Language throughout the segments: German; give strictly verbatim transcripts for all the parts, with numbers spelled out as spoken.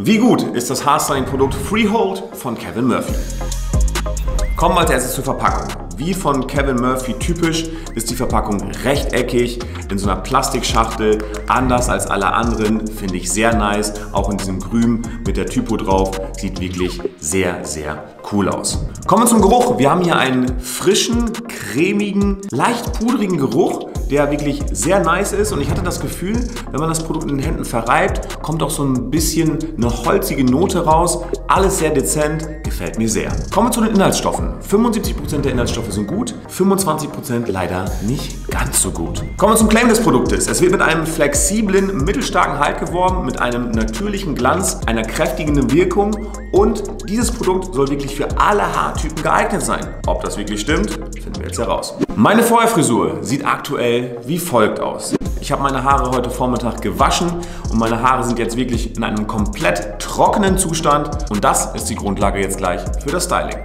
Wie gut ist das Haarstyling-Produkt Freehold von Kevin Murphy? Kommen wir als erstes zur Verpackung. Wie von Kevin Murphy typisch ist die Verpackung rechteckig in so einer Plastikschachtel. Anders als alle anderen, finde ich sehr nice. Auch in diesem Grün mit der Typo drauf. Sieht wirklich sehr, sehr cool aus. Kommen wir zum Geruch. Wir haben hier einen frischen, cremigen, leicht pudrigen Geruch, der wirklich sehr nice ist. Und ich hatte das Gefühl, wenn man das Produkt in den Händen verreibt, kommt auch so ein bisschen eine holzige Note raus. Alles sehr dezent, gefällt mir sehr. Kommen wir zu den Inhaltsstoffen. fünfundsiebzig Prozent der Inhaltsstoffe sind gut, fünfundzwanzig Prozent leider nicht ganz so gut. Kommen wir zum Claim des Produktes. Es wird mit einem flexiblen, mittelstarken Halt geworben, mit einem natürlichen Glanz, einer kräftigenden Wirkung, und dieses Produkt soll wirklich für alle Haartypen geeignet sein. Ob das wirklich stimmt, finden wir jetzt heraus. Meine Vorherfrisur sieht aktuell wie folgt aus. Ich habe meine Haare heute Vormittag gewaschen und meine Haare sind jetzt wirklich in einem komplett trockenen Zustand, und das ist die Grundlage jetzt gleich für das Styling.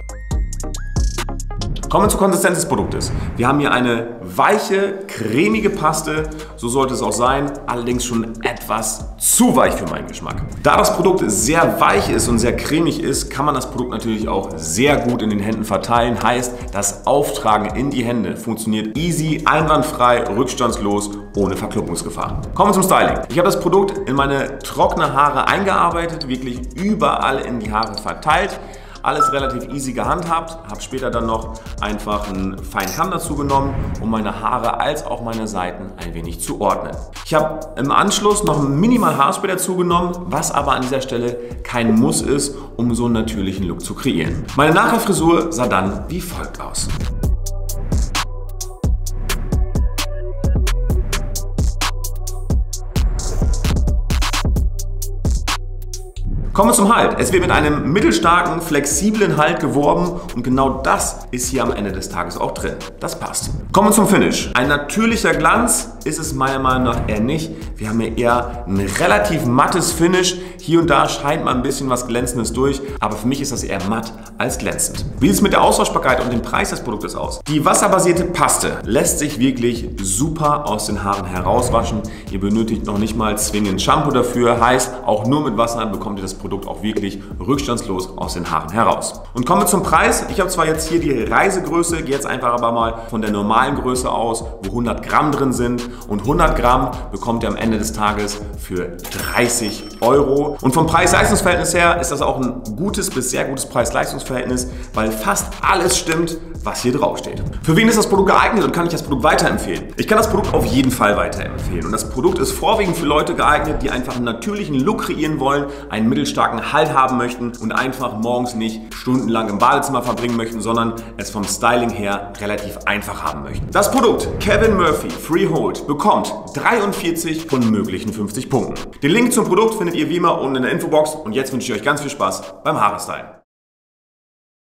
Kommen wir zur Konsistenz des Produktes. Wir haben hier eine weiche, cremige Paste, so sollte es auch sein, allerdings schon etwas zu weich für meinen Geschmack. Da das Produkt sehr weich ist und sehr cremig ist, kann man das Produkt natürlich auch sehr gut in den Händen verteilen. Heißt, das Auftragen in die Hände funktioniert easy, einwandfrei, rückstandslos, ohne Verklumpungsgefahr. Kommen wir zum Styling. Ich habe das Produkt in meine trockenen Haare eingearbeitet, wirklich überall in die Haare verteilt. Alles relativ easy gehandhabt, habe später dann noch einfach einen Feinkamm dazu genommen, um meine Haare als auch meine Seiten ein wenig zu ordnen. Ich habe im Anschluss noch ein minimal Haarspray dazu genommen, was aber an dieser Stelle kein Muss ist, um so einen natürlichen Look zu kreieren. Meine Nachherfrisur sah dann wie folgt aus. Kommen wir zum Halt. Es wird mit einem mittelstarken, flexiblen Halt geworben, und genau das ist hier am Ende des Tages auch drin. Das passt. Kommen wir zum Finish. Ein natürlicher Glanz ist es meiner Meinung nach eher nicht. Wir haben hier eher ein relativ mattes Finish. Hier und da scheint mal ein bisschen was Glänzendes durch, aber für mich ist das eher matt als glänzend. Wie sieht es mit der Austauschbarkeit und dem Preis des Produktes aus? Die wasserbasierte Paste lässt sich wirklich super aus den Haaren herauswaschen. Ihr benötigt noch nicht mal zwingend Shampoo dafür. Heißt, auch nur mit Wasser bekommt ihr das Produkt Produkt auch wirklich rückstandslos aus den Haaren heraus. Und kommen wir zum Preis. Ich habe zwar jetzt hier die Reisegröße, gehe jetzt einfach aber mal von der normalen Größe aus, wo hundert Gramm drin sind, und hundert Gramm bekommt ihr am Ende des Tages für dreißig Euro. Und vom Preis-Leistungs-Verhältnis her ist das auch ein gutes bis sehr gutes Preis-Leistungs-Verhältnis, weil fast alles stimmt, was hier drauf steht. Für wen ist das Produkt geeignet und kann ich das Produkt weiterempfehlen? Ich kann das Produkt auf jeden Fall weiterempfehlen, und das Produkt ist vorwiegend für Leute geeignet, die einfach einen natürlichen Look kreieren wollen, einen mittelstarken Halt haben möchten und einfach morgens nicht stundenlang im Badezimmer verbringen möchten, sondern es vom Styling her relativ einfach haben möchten. Das Produkt Kevin Murphy Freehold bekommt dreiundvierzig von möglichen fünfzig Punkten. Den Link zum Produkt findet ihr wie immer unten in der Infobox, und jetzt wünsche ich euch ganz viel Spaß beim Haarstylen.